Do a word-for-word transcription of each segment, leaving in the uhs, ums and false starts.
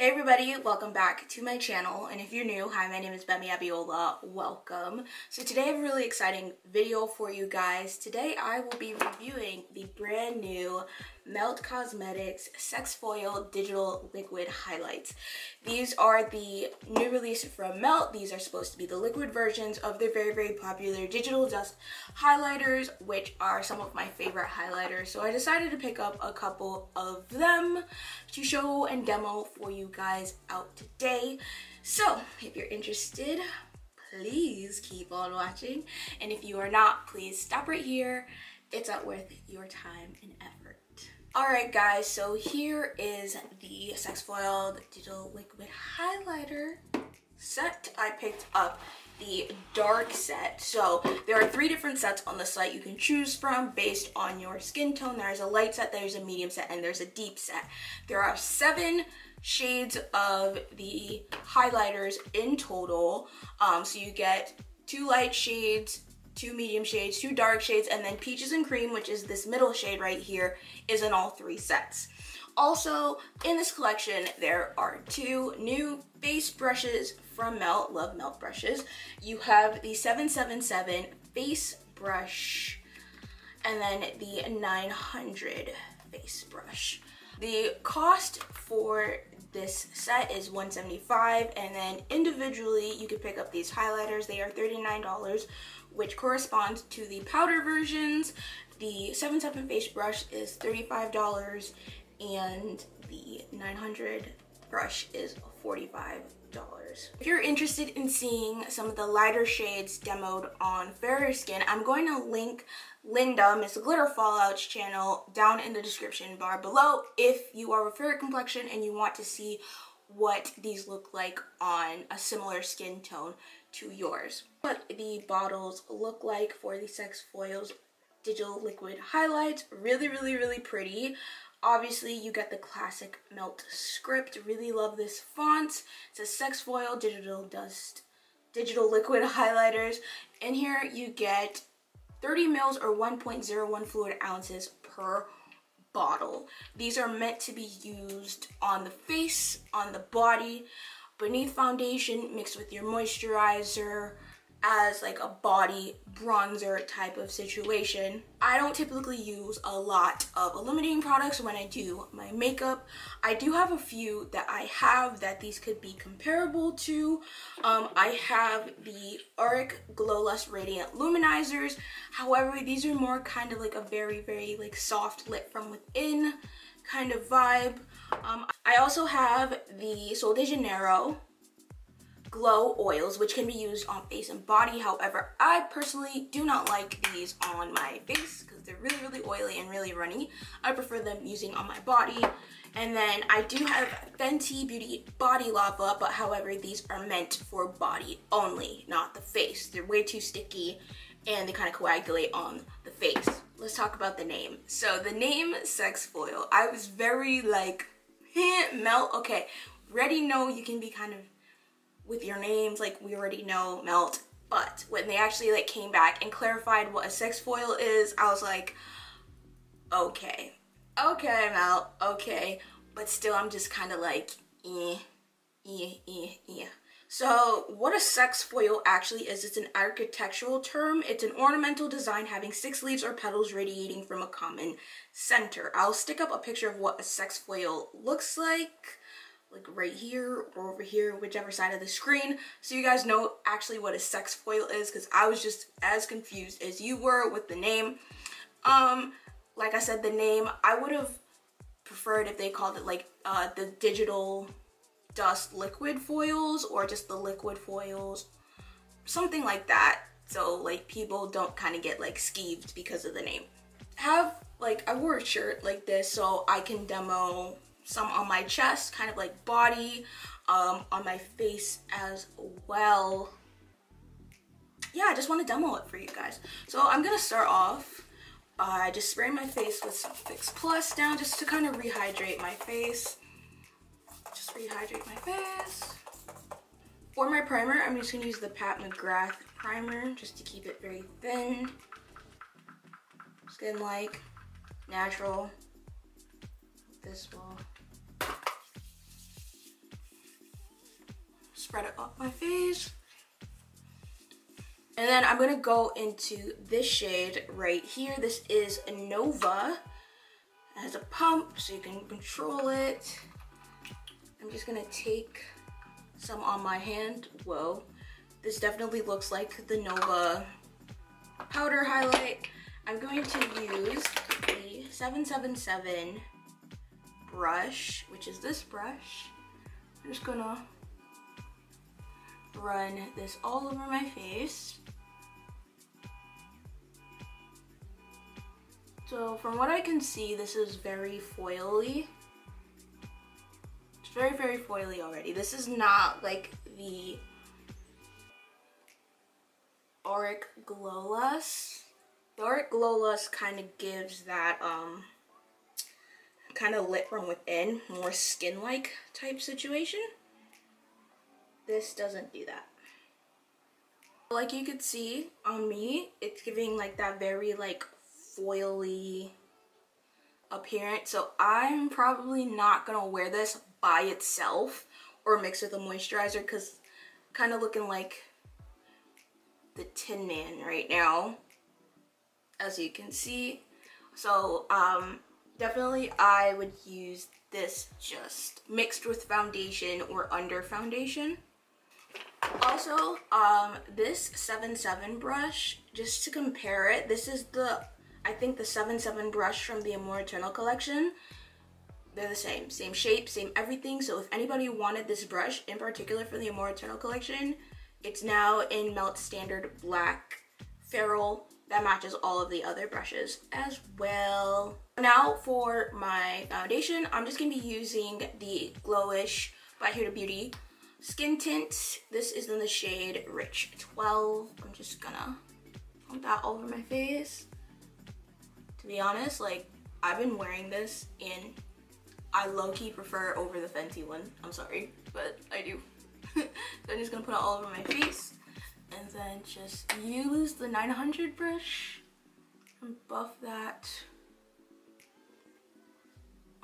Hey everybody, welcome back to my channel, and if you're new, hi, my name is Gbemi Abiola, welcome. So today I have a really exciting video for you guys. Today I will be reviewing the brand new Melt Cosmetics Sex Foil Digital Liquid Highlights. These are the new release from Melt. These are supposed to be the liquid versions of their very, very popular Digital Dust highlighters, which are some of my favorite highlighters. So I decided to pick up a couple of them to show and demo for you guys out today. So if you're interested, please keep on watching, and if you are not, please stop right here. It's not worth your time and effort. Alright guys, so here is the Sex Foil Digital Liquid Highlighter set. I picked up the dark set. So there are three different sets on the site you can choose from based on your skin tone. There's a light set, there's a medium set, and there's a deep set. There are seven shades of the highlighters in total. Um, so you get two light shades, two medium shades, two dark shades, and then Peaches and Cream, which is this middle shade right here, is in all three sets. Also, in this collection, there are two new face brushes from Melt. Love Melt brushes. You have the seven seven seven face brush, and then the nine hundred face brush. The cost for this set is one seventy-five, and then individually you can pick up these highlighters. They are thirty-nine dollars, which corresponds to the powder versions. The seven seven face brush is thirty-five dollars, and the nine hundred brush is forty-five dollars. If you're interested in seeing some of the lighter shades demoed on fairer skin, I'm going to link Linda, Miss Glitter Fallout's channel, down in the description bar below if you are a fairer complexion and you want to see what these look like on a similar skin tone to yours. What the bottles look like for the Sex Foil's Digital Liquid Highlights. Really, really, really pretty. Obviously, you get the classic Melt script. Really love this font. It says Sex Foil Digital Dust Digital Liquid Highlighters. In here, you get thirty mils or one point zero one fluid ounces per bottle. These are meant to be used on the face, on the body, beneath foundation, mixed with your moisturizer, as like a body bronzer type of situation. I don't typically use a lot of illuminating products when I do my makeup. I do have a few that I have that these could be comparable to. Um, I have the Auric Glow Lust Radiant Luminizers. However, these are more kind of like a very, very like soft lit from within kind of vibe. Um, I also have the Sol de Janeiro glow oils, which can be used on face and body. However, I personally do not like these on my face because they're really, really oily and really runny. I prefer them using on my body. And then I do have Fenty Beauty Body Lava, but however, these are meant for body only, not the face. They're way too sticky and they kind of coagulate on the face. Let's talk about the name. So the name Sex Foil, I was very like, Melt, okay, already know you can be kind of with your names, like we already know Melt, but when they actually like came back and clarified what a sex foil is, I was like, okay, okay Melt, okay, but still I'm just kind of like, eh, eh, eh, eh. So what a sex foil actually is, it's an architectural term. It's an ornamental design having six leaves or petals radiating from a common center. I'll stick up a picture of what a sex foil looks like, like right here or over here, whichever side of the screen, so you guys know actually what a sex foil is, because I was just as confused as you were with the name. Um, like I said, the name, I would have preferred if they called it like uh, the Digital Dust Liquid Foils or just the Liquid Foils, something like that, so like people don't kind of get like skeeved because of the name. Have like, I wore a shirt like this so I can demo some on my chest, kind of like body, um, on my face as well. Yeah, I just want to demo it for you guys. So I'm going to start off by just spraying my face with some Fix Plus down just to kind of rehydrate my face. Just rehydrate my face. For my primer, I'm just going to use the Pat McGrath primer just to keep it very thin. Skin-like, natural. This will spread it up my face. And then I'm going to go into this shade right here. This is Nova. It has a pump, so you can control it. I'm just going to take some on my hand. Whoa. This definitely looks like the Nova powder highlight. I'm going to use the seven seven seven brush, which is this brush. I'm just going to run this all over my face. So from what I can see, this is very foily. It's very, very foily already. This is not like the Auric Glow Lust. The Auric Glow Lust kind of gives that um, kind of lit from within, more skin-like type situation. This doesn't do that. Like you could see on me, it's giving like that very like foily appearance. So I'm probably not gonna wear this by itself or mix with a moisturizer, because I'm kind of looking like the Tin Man right now, as you can see. So um, definitely I would use this just mixed with foundation or under foundation. Also, um, this seven seven brush, just to compare it, this is the, I think the seven seven brush from the Amor Eternal collection. They're the same, same shape, same everything. So if anybody wanted this brush in particular for the Amor Eternal collection, it's now in Melt Standard Black Feral that matches all of the other brushes as well. Now for my foundation, I'm just going to be using the Glowish by Huda Beauty Skin Tint. This is in the shade Rich twelve. I'm just gonna pump that all over my face. To be honest, like, I've been wearing this and I low-key prefer over the Fenty one. I'm sorry, but I do. So I'm just gonna put it all over my face. And then just use the nine hundred brush and buff that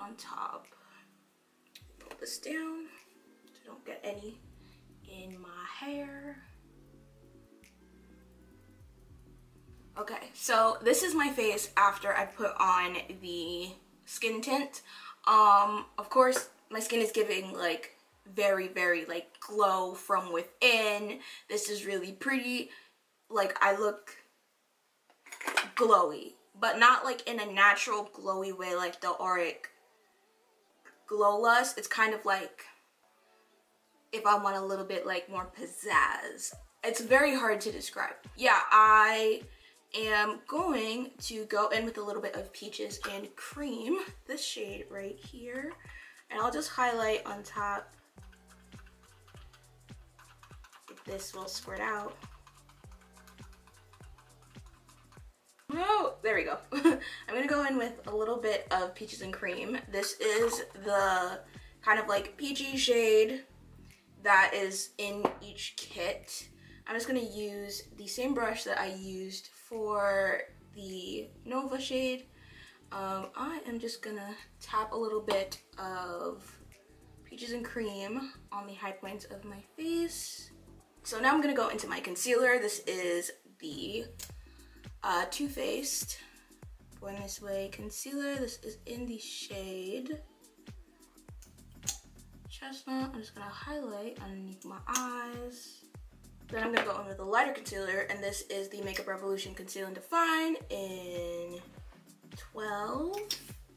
on top. Pull this down so I don't get any in my hair. Okay, so this is my face after I put on the skin tint. Um, of course, my skin is giving like very, very like glow from within. This is really pretty. Like, I look glowy, but not like in a natural glowy way like the Auric Glow Lust. It's kind of like if I want a little bit like more pizzazz. It's very hard to describe. Yeah, I am going to go in with a little bit of Peaches and Cream, this shade right here, and I'll just highlight on top. This will squirt out. Oh, there we go. I'm gonna go in with a little bit of Peaches and Cream. This is the kind of like peachy shade that is in each kit. I'm just gonna use the same brush that I used for the Nova shade. Um, I am just gonna tap a little bit of Peaches and Cream on the high points of my face. So now I'm gonna go into my concealer. This is the uh, Too Faced Born This Way concealer. This is in the shade Chestnut. I'm just gonna highlight underneath my eyes. Then I'm gonna go in with a lighter concealer, and this is the Makeup Revolution Conceal and Define in twelve.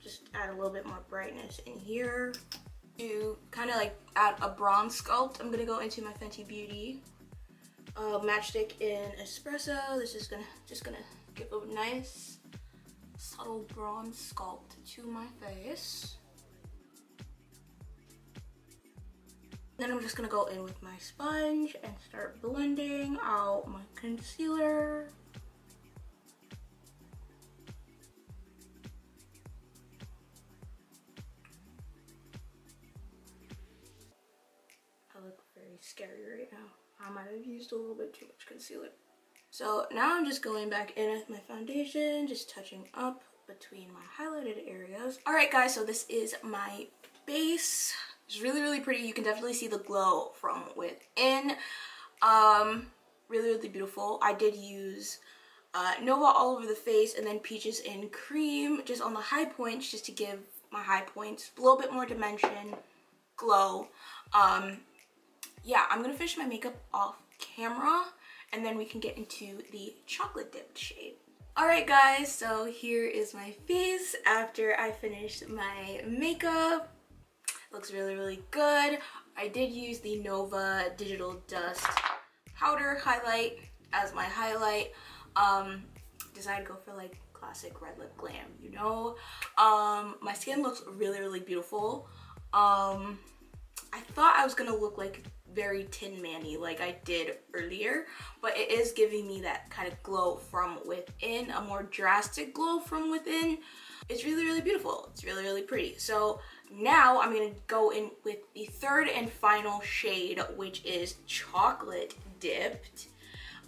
Just add a little bit more brightness in here. To kind of like add a bronze sculpt, I'm gonna go into my Fenty Beauty uh, Matchstick in Espresso. This is gonna just gonna give a nice subtle bronze sculpt to my face. Then I'm just gonna go in with my sponge and start blending out my concealer. Scary right now. I might have used a little bit too much concealer. So now I'm just going back in with my foundation, just touching up between my highlighted areas. All right guys, so this is my base. It's really, really pretty. You can definitely see the glow from within. Um, really, really beautiful. I did use uh, Nova all over the face and then Peaches and Cream just on the high points, just to give my high points a little bit more dimension, glow. Um, yeah, I'm gonna finish my makeup off camera and then we can get into the chocolate dipped shade. Alright guys, so here is my face after I finished my makeup. Looks really, really good. I did use the Nova Digital Dust powder highlight as my highlight. Um, decided to go for like classic red lip glam, you know? Um, my skin looks really, really beautiful. Um, I thought I was gonna look like very Tin Man-y like I did earlier, but it is giving me that kind of glow from within, a more drastic glow from within. It's really, really beautiful. It's really, really pretty. So now I'm gonna go in with the third and final shade, which is Chocolate Dipped.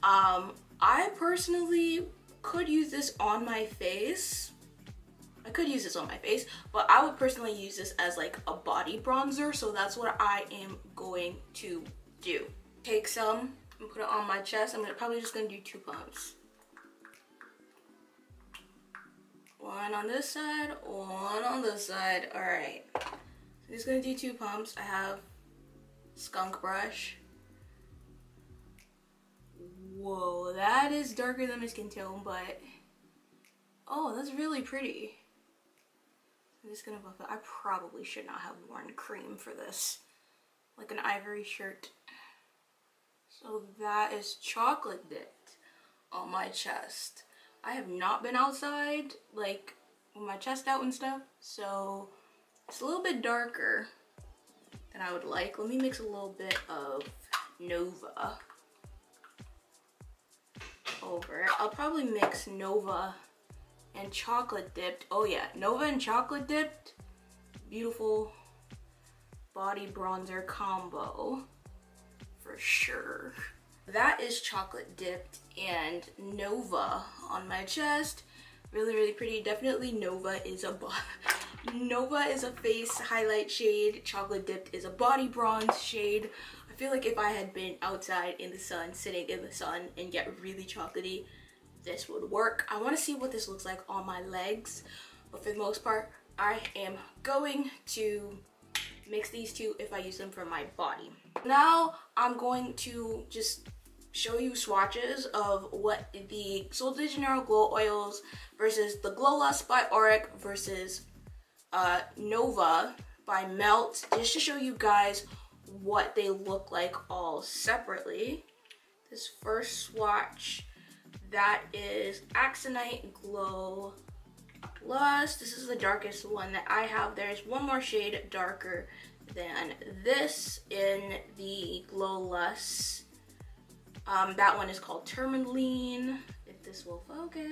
Um, I personally could use this on my face. I could use this on my face, but I would personally use this as like a body bronzer, so that's what I am going to do. Take some and put it on my chest. I'm gonna, probably just gonna do two pumps. One on this side, one on this side. All right, I'm just gonna do two pumps. I have skunk brush. Whoa, that is darker than my skin tone, but oh, that's really pretty. I'm just gonna buff it. I probably should not have worn cream for this, like an ivory shirt. So that is Chocolate Dipped on my chest. I have not been outside, like with my chest out and stuff, so it's a little bit darker than I would like. Let me mix a little bit of Nova over it. I'll probably mix Nova and Chocolate Dipped. Oh yeah, Nova and Chocolate Dipped. Beautiful body bronzer combo for sure. That is Chocolate Dipped and Nova on my chest. Really, really pretty. Definitely Nova is a Nova is a face highlight shade. Chocolate Dipped is a body bronze shade. I feel like if I had been outside in the sun, sitting in the sun and get really chocolatey, this would work. I want to see what this looks like on my legs, but for the most part, I am going to mix these two if I use them for my body. Now I'm going to just show you swatches of what the Sol de Janeiro Glow Oils versus the Glow Lust by Auric versus uh, Nova by Melt, just to show you guys what they look like all separately. This first swatch, that is Axinite Glow Lust. This is the darkest one that I have. There's one more shade darker than this in the Glow Lust. Um, that one is called Tourmaline. If this will focus.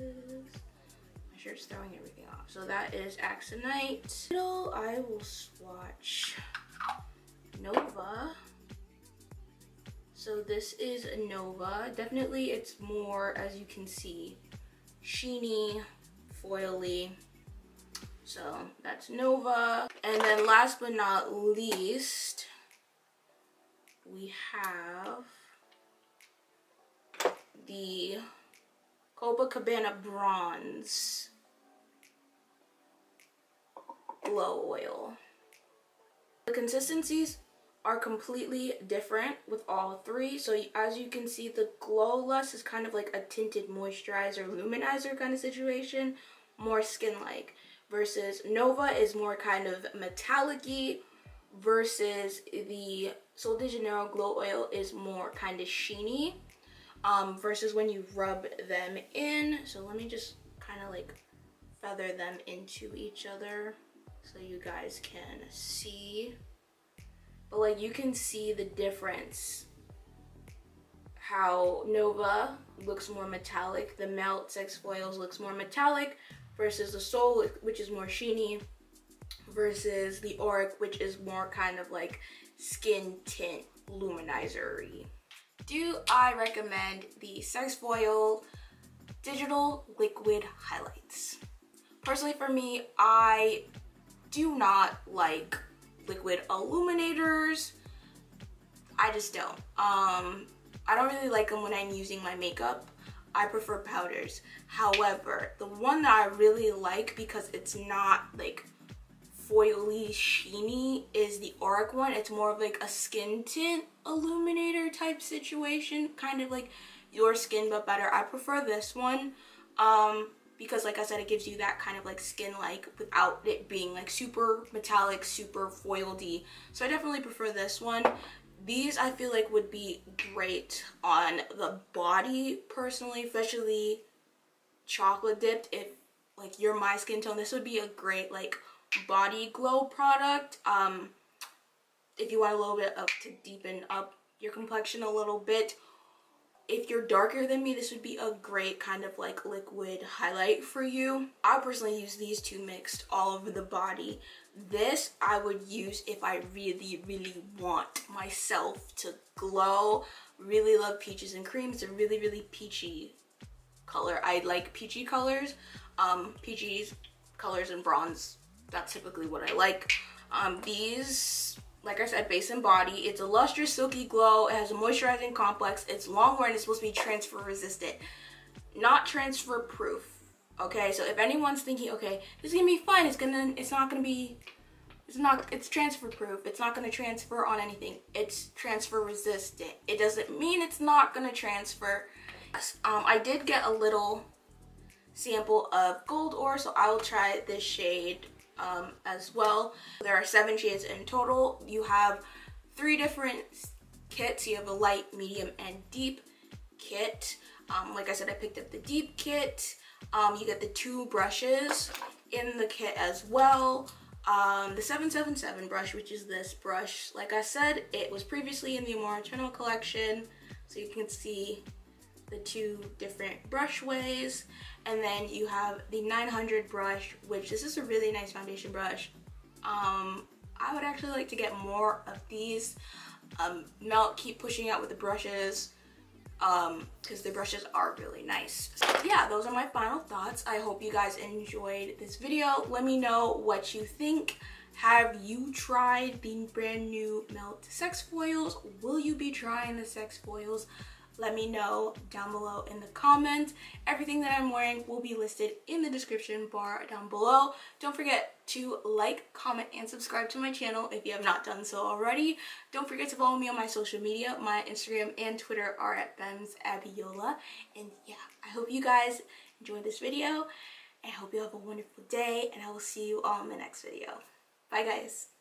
My shirt's throwing everything off. So that is Axinite. I will swatch Nova. So this is Nova. Definitely it's more, as you can see, sheeny, foily. So that's Nova. And then last but not least, we have the Copacabana Bronze Glow Oil. The consistencies are completely different with all three. So as you can see, the Glow Lust is kind of like a tinted moisturizer, luminizer kind of situation, more skin-like, versus Nova is more kind of metallic-y, versus the Sol de Janeiro Glow Oil is more kind of sheeny, um, versus when you rub them in. So let me just kind of like feather them into each other so you guys can see. But like you can see the difference, how Nova looks more metallic, the Melt Sex Foils looks more metallic, versus the Sol, which is more sheeny, versus the Auric, which is more kind of like skin tint luminizer-y. Do I recommend the Sex Foil Digital Liquid Highlights? Personally for me, I do not like liquid illuminators. I just don't. Um, I don't really like them when I'm using my makeup. I prefer powders. However, the one that I really like because it's not like foily, sheeny is the Auric one. It's more of like a skin tint illuminator type situation, kind of like your skin but better. I prefer this one um, because, like I said, it gives you that kind of like skin like without it being like super metallic, super foily. So I definitely prefer this one. These I feel like would be great on the body personally, especially chocolate dipped. If like you're my skin tone, this would be a great like body glow product. Um, if you want a little bit of to deepen up your complexion a little bit. If you're darker than me, this would be a great kind of like liquid highlight for you. I personally use these two mixed all over the body. This I would use if I really, really want myself to glow. Really love peaches and cream. It's a really, really peachy color. I like peachy colors. Um, peaches, colors, and bronze. That's typically what I like. Um, these... Like I said, face and body. It's a lustrous, silky glow. It has a moisturizing complex. It's long-wearing. It's supposed to be transfer-resistant, not transfer-proof. Okay, so if anyone's thinking, okay, this is gonna be fun. It's gonna. It's not gonna be. It's not. It's transfer-proof. It's not gonna transfer on anything. It's transfer-resistant. It doesn't mean it's not gonna transfer. Um, I did get a little sample of Gold Ore, so I will try this shade. Um, as well. There are seven shades in total. You have three different kits. You have a light, medium, and deep kit. Um, like I said, I picked up the deep kit. Um, you get the two brushes in the kit as well. Um, the seven seven seven brush, which is this brush. Like I said, it was previously in the Amore Eternal collection. So you can see the two different brush ways. And then you have the nine hundred brush, which this is a really nice foundation brush. Um, I would actually like to get more of these. Um, Melt, keep pushing out with the brushes um, because the brushes are really nice. So yeah, those are my final thoughts. I hope you guys enjoyed this video. Let me know what you think. Have you tried the brand new Melt Sex Foils? Will you be trying the Sex Foils? Let me know down below in the comments. Everything that I'm wearing will be listed in the description bar down below. Don't forget to like, comment, and subscribe to my channel if you have not done so already. Don't forget to follow me on my social media. My Instagram and Twitter are at Gbemi Abiola. And yeah, I hope you guys enjoyed this video. I hope you have a wonderful day, and I will see you all in the next video. Bye, guys.